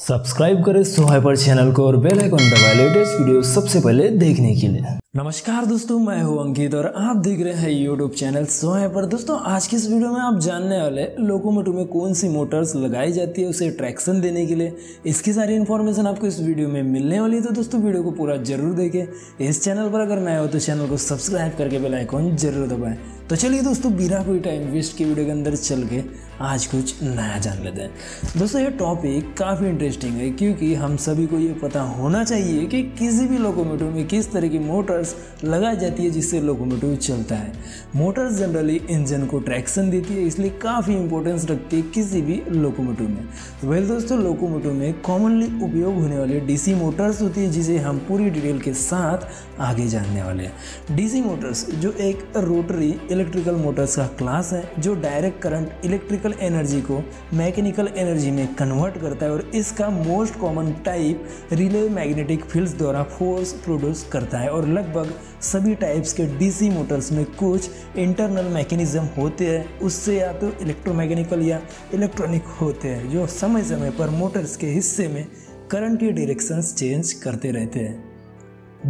Subscribe करें सो hyper channel को और बेल आइकन दबाएं लेटेस्ट वीडियो सबसे पहले देखने के लिए। नमस्कार दोस्तों, मैं हूं अंकित और आप देख रहे हैं YouTube चैनल सो हाइपर। दोस्तों, आज की इस वीडियो में आप जानने वाले लोकोमोटिव में कौन सी मोटर्स लगाई जाती है उसे ट्रैक्शन देने के लिए, इसकी सारी इन्फॉर्मेशन आपको इस वीडियो में मिलने वाली है। तो दोस्तों, वीडियो को पूरा जरूर देखें। इस चैनल पर अगर नए हो तो चैनल को सब्सक्राइब करके बेल आइकन जरूर दबाएं। तो चलिए दोस्तों, बिना कोई टाइम वेस्ट के वीडियो के अंदर चल के आज कुछ नया जान लेते हैं। दोस्तों, ये टॉपिक काफ़ी इंटरेस्टिंग है क्योंकि हम सभी को ये पता होना चाहिए कि किसी भी लोकोमोटिव में किस तरह की मोटर्स लगाई जाती है जिससे लोकोमोटिव चलता है। मोटर्स जनरली इंजन को ट्रैक्शन देती है, इसलिए काफ़ी इंपॉर्टेंस रखती है किसी भी लोकोमोटिव में। वेल दोस्तों, लोकोमोटिव में कॉमनली उपयोग होने वाले डीसी मोटर्स होती है जिसे हम पूरी डिटेल के साथ आगे जानने वाले हैं। डीसी मोटर्स जो एक रोटरी इलेक्ट्रिकल मोटर्स का क्लास है जो डायरेक्ट करंट इलेक्ट्रिकल एनर्जी को मैकेनिकल एनर्जी में कन्वर्ट करता है और इसका most common type relay magnetic fields द्वारा फोर्स प्रोड्यूस करता है। और लगभग सभी टाइप्स के डीसी मोटर्स में कुछ इंटरनल मैकेनिज्म होते हैं, उससे या तो इलेक्ट्रोमैकेनिकल या इलेक्ट्रॉनिक होते हैं जो समय समय पर मोटर्स के हिस्से में करंट की डायरेक्शंस चेंज करते रहते हैं।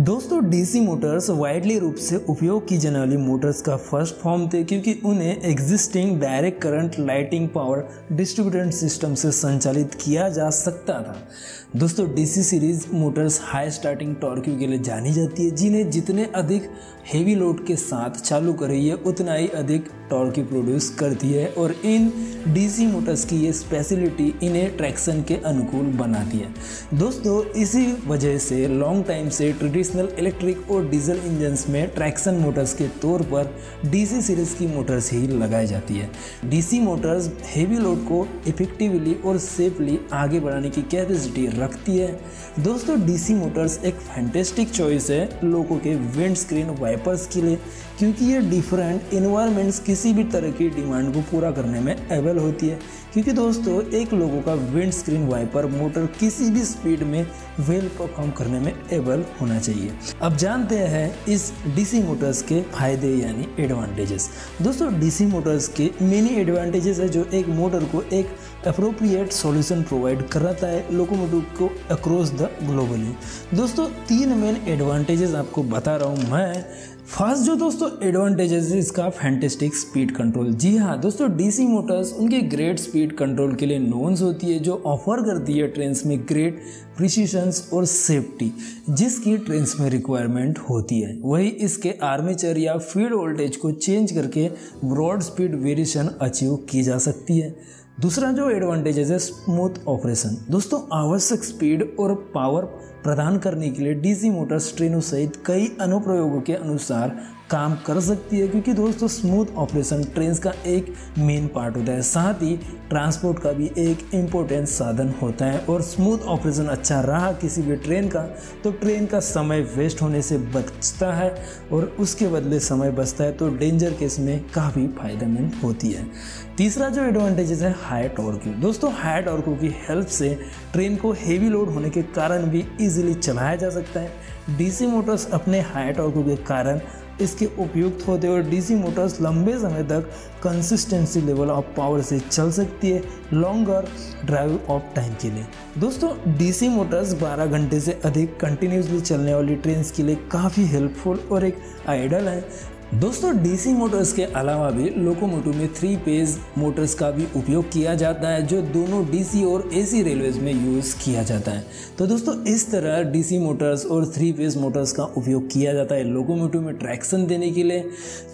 दोस्तों, डीसी मोटर्स वाइडली रूप से उपयोग की जाने वाली मोटर्स का फर्स्ट फॉर्म थे क्योंकि उन्हें existing direct current lighting power distributed system से संचालित किया जा सकता था। दोस्तों, DC series motors high starting torque के लिए जानी जाती है जिन्हें जितने अधिक हेवी लोड के साथ चालू करें ये उतना ही अधिक टॉर्क प्रोड्यूस करती है और इन डीसी मोटर्स की ये स्पेशलिटी इन्हें ट्रैक्शन के अनुकूल बनाती है। दोस्तों, इसी वजह से लॉन्ग टाइम से ट्रेडिशनल इलेक्ट्रिक और डीजल इंजन्स में ट्रैक्शन मोटर्स के तौर पर डीसी सीरीज की मोटर्स ही लगाई जाती है। डीसी मोटर्स हेवी लोड को इफेक्टिवली और सेफली आगे बढ़ाने की कैपेसिटी रखती है। दोस्तों, डीसी मोटर्स एक फैंटेस्टिक चॉइस है लोगों के विंडस्क्रीन वाइपर्स के लिए क्योंकि ये डिफरेंट इन्वायरमेंट्स किसी भी तरह की डिमांड को पूरा करने में एबल होती है। क्योंकि दोस्तों, एक लोगों का विंडस्क्रीन वाइपर मोटर किसी भी स्पीड में वेल परफॉर्म करने में एबल होना चाहिए। अब जानते हैं इस डीसी मोटर्स के फायदे यानी एडवांटेजेस। दोस्तों, डीसी मोटर्स के मेनी एडवांटेजेस है जो एक मोटर को एक अप्रोप्रिएट सॉल्यूशन प्रोवाइड कराता है लोकोमोटिव को अक्रॉस द ग्लोबली। दोस्तों, तीन मेन एडवांटेजेस आपको बता रहा हूँ मैं। फर्स्ट जो दोस्तों एडवांटेजेस इसका फैंटेस्टिक स्पीड कंट्रोल। जी हाँ दोस्तों, डीसी मोटर्स उनके ग्रेट स्पीड कंट्रोल के लिए नोन्स होती है जो ऑफर करती है ट्रेन्स में ग्रेट प्रिसीशंस और सेफ्टी जिसकी ट्रेन्स में रिक्वायरमेंट होती है। वही इसके आर्मेचर या फीड वोल्टेज को चेंज करके ब्रॉड स्पीड वेरिएशन अचीव की जा सकती है। दूसरा जो एडवांटेजेस है स्मूथ ऑपरेशन। दोस्तों, आवश्यक स्पीड और पावर प्रदान करने के लिए डीसी मोटर्स ट्रेनों सहित कई अनुप्रयोगों के अनुसार काम कर सकती है क्योंकि दोस्तों स्मूथ ऑपरेशन ट्रेन्स का एक मेन पार्ट होता है, साथ ही ट्रांसपोर्ट का भी एक इम्पोर्टेंट साधन होता है। और स्मूथ ऑपरेशन अच्छा रहा किसी भी ट्रेन का तो ट्रेन का समय वेस्ट होने से बचता है और उसके बदले समय बचता है तो डेंजर केस में काफ़ी फायदेमंद होती है। तीसरा जो एडवांटेजेस है हाई टॉर्क। दोस्तों, हाई टॉर्क की हेल्प से ट्रेन को हेवी लोड होने के कारण भी इजीली चलाया जा सकता है। डीसी मोटर्स अपने हाई टॉर्क के कारण इसके उपयुक्त होते हैं और डीसी मोटर्स लंबे समय तक कंसिस्टेंसी लेवल ऑफ पावर से चल सकती है लॉन्गर ड्राइव ऑफ टाइम के लिए। दोस्तों, डीसी मोटर्स 12 घंटे से अधिक कंटिन्यूसली चलने वाली ट्रेन्स के लिए काफ़ी हेल्पफुल और एक आइडल है। दोस्तों, डीसी मोटर्स के अलावा भी लोकोमोटिव में 3 फेज मोटर्स का भी उपयोग किया जाता है जो दोनों डीसी और एसी रेलवेज में यूज़ किया जाता है। तो दोस्तों, इस तरह डीसी मोटर्स और 3 फेज मोटर्स का उपयोग किया जाता है लोकोमोटिव में ट्रैक्शन देने के लिए।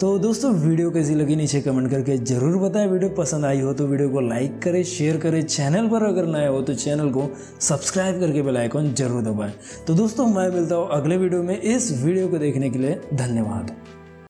तो दोस्तों, वीडियो कैसी लगी नीचे कमेंट करके ज़रूर बताएं। वीडियो पसंद आई हो तो वीडियो को लाइक करें, शेयर करें। चैनल पर अगर नए हो तो चैनल को सब्सक्राइब करके बेल आइकन जरूर दबाएँ। तो दोस्तों, मैं मिलता हूँ अगले वीडियो में। इस वीडियो को देखने के लिए धन्यवाद।